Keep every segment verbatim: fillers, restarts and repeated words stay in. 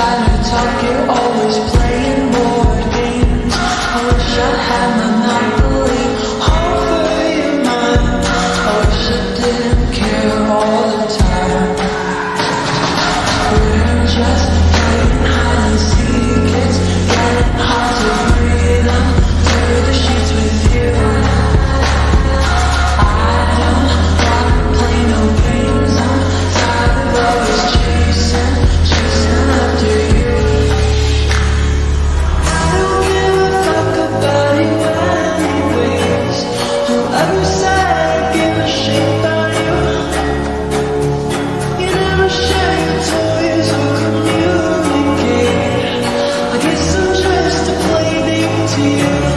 silent talk, you're always playing board games. I wish I had Monopoly over your mind. I wish I didn't care all the time. We're just getting high and see it gets getting hard to breathe. I'm through the sheets with you. I don't gotta play no games. I'm tired of always chasing, chasing after you. I don't give a fuck about you anyways. Whoever said I'd give a shit about you, you never share your toys or communicate. I guess I'm just a playdate to you.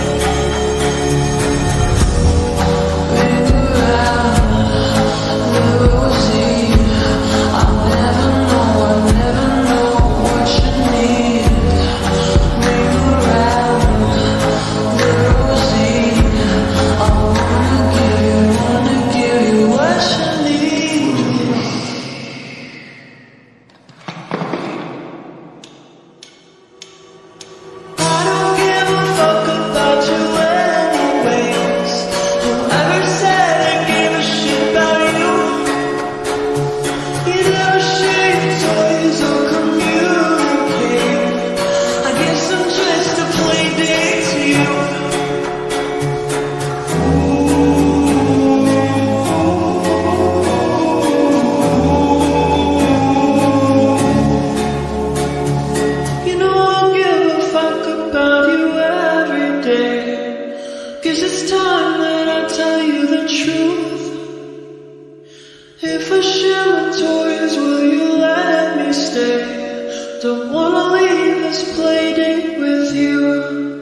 It's time that I tell you the truth. If I share my toys, will you let me stay? Don't wanna leave this playdate with you.